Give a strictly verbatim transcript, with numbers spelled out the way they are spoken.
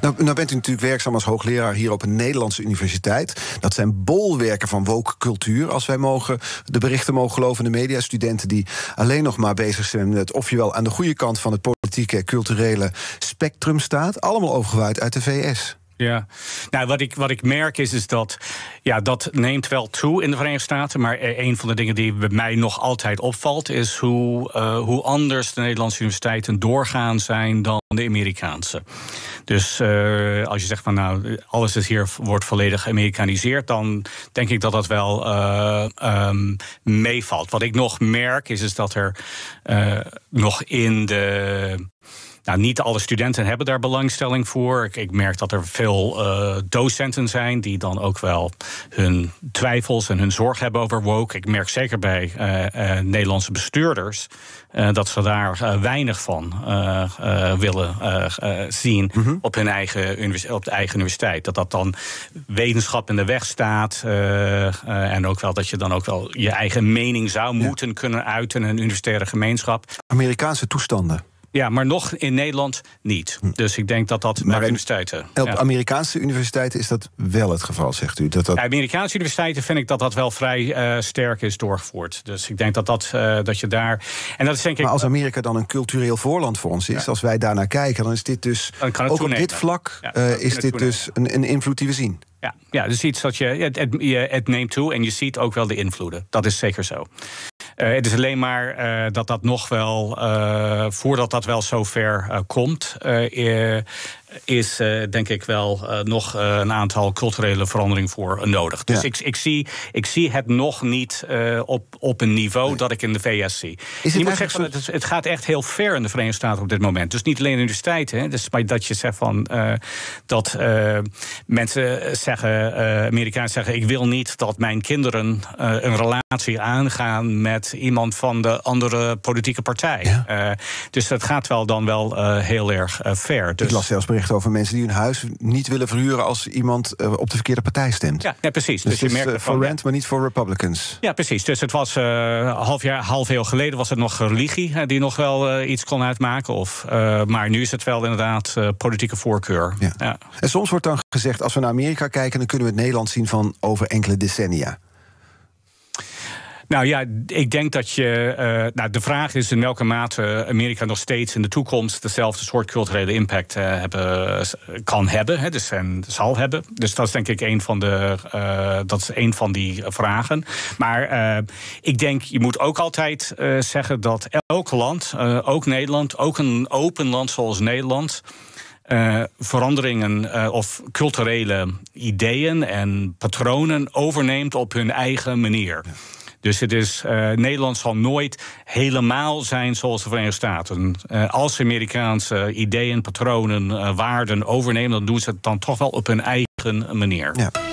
Nou, nou bent u natuurlijk werkzaam als hoogleraar hier op een Nederlandse universiteit. Dat zijn bolwerken van woke cultuur, als wij mogen de berichten mogen geloven in de media. Studenten die alleen nog maar bezig zijn met of je wel aan de goede kant van het politieke en culturele spectrum staat. Allemaal overgewaaid uit de V S. Ja, nou, wat ik, wat ik merk is, is dat, ja, dat neemt wel toe in de Verenigde Staten. Maar een van de dingen die bij mij nog altijd opvalt, is hoe, uh, hoe anders de Nederlandse universiteiten doorgaan zijn dan de Amerikaanse. Dus uh, als je zegt van nou, alles is hier wordt volledig Amerikaniseerd, dan denk ik dat dat wel uh, um, meevalt. Wat ik nog merk is, is dat er uh, nog in de... Nou, niet alle studenten hebben daar belangstelling voor. Ik, ik merk dat er veel uh, docenten zijn die dan ook wel hun twijfels en hun zorg hebben over woke. Ik merk zeker bij uh, uh, Nederlandse bestuurders uh, dat ze daar uh, weinig van uh, uh, willen uh, uh, zien mm-hmm. op hun eigen univers- op de eigen universiteit. Dat dat dan wetenschap in de weg staat. Uh, uh, en ook wel dat je dan ook wel je eigen mening zou moeten ja. kunnen uiten in een universitaire gemeenschap. Amerikaanse toestanden. Ja, maar nog in Nederland niet. Dus ik denk dat dat maar bij universiteiten... Op ja. Amerikaanse universiteiten is dat wel het geval, zegt u? Dat dat... Ja, Amerikaanse universiteiten vind ik dat dat wel vrij uh, sterk is doorgevoerd. Dus ik denk dat, dat, uh, dat je daar... En dat is denk ik... Maar als Amerika dan een cultureel voorland voor ons is... Ja. als wij daarnaar kijken, dan is dit dus... Ook toenemen. Op dit vlak ja, uh, is dit toenemen. Dus een, een invloed die we zien. Ja, ja, dus iets dat je... Het, het, het neemt toe en je ziet ook wel de invloeden. Dat is zeker zo. Uh, het is alleen maar uh, dat dat nog wel, uh, voordat dat wel zover uh, komt, uh, is uh, denk ik wel uh, nog uh, een aantal culturele veranderingen voor uh, nodig. Dus ja. ik, ik, zie, ik zie het nog niet uh, op, op een niveau nee. dat ik in de V S zie. Is het, moet zeggen, het, het gaat echt heel ver in de Verenigde Staten op dit moment. Dus niet alleen de universiteiten, hè, dus, maar dat je zegt van uh, dat uh, mensen zeggen, uh, Amerikanen zeggen, ik wil niet dat mijn kinderen uh, een relatie aangaan met iemand van de andere politieke partij. Ja. Uh, dus dat gaat wel dan wel uh, heel erg uh, ver. Dus... Ik las zelfs berichten over mensen die hun huis niet willen verhuren als iemand uh, op de verkeerde partij stemt. Ja, ja precies. Dus, dus je is, merkt uh, voor Rand, maar niet voor Republicans. Ja, precies. Dus het was uh, half jaar, half eeuw geleden was het nog religie uh, die nog wel uh, iets kon uitmaken. Of, uh, maar nu is het wel inderdaad uh, politieke voorkeur. Ja. Ja. En soms wordt dan gezegd, als we naar Amerika kijken, dan kunnen we het Nederland zien van over enkele decennia. Nou ja, ik denk dat je... Uh, nou, de vraag is in welke mate Amerika nog steeds in de toekomst dezelfde soort culturele impact uh, hebben, kan hebben, hè, dus en zal hebben. Dus dat is denk ik een van de uh, dat is een van die vragen. Maar uh, ik denk, je moet ook altijd uh, zeggen dat elk land, uh, ook Nederland, ook een open land zoals Nederland, Uh, veranderingen uh, of culturele ideeën en patronen overneemt op hun eigen manier. Ja. Dus het is, uh, Nederland zal nooit helemaal zijn zoals de Verenigde Staten. Uh, als Amerikaanse ideeën, patronen, uh, waarden overnemen, dan doen ze het dan toch wel op hun eigen manier. Ja.